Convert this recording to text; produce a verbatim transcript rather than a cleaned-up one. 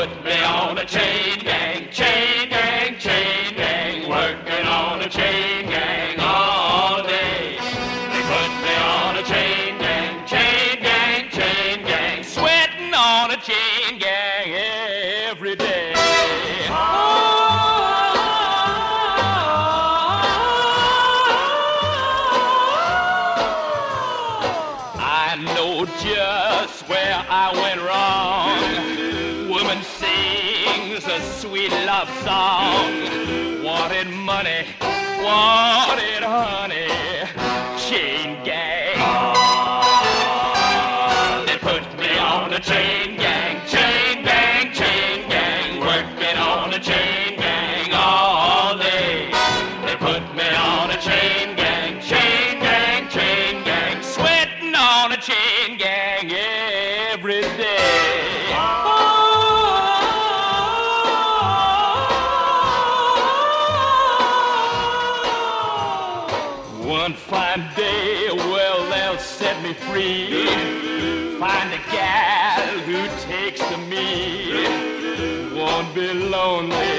Put me on a chain gang, chain gang, chain gang, working on a chain gang all day. They put me on a chain gang, chain gang, chain gang, sweating on a chain gang every day. I know just where I went wrong. Woman sings a sweet love song. Wanted money, wanted honey. Chain gang. Oh, they put me on a chain gang, chain gang, chain gang, working on a chain gang all day. They put me on a chain gang, chain gang, chain gang, sweating on a chain gang every day. One fine day, well, they'll set me free. Find a gal who takes to me. Won't be lonely.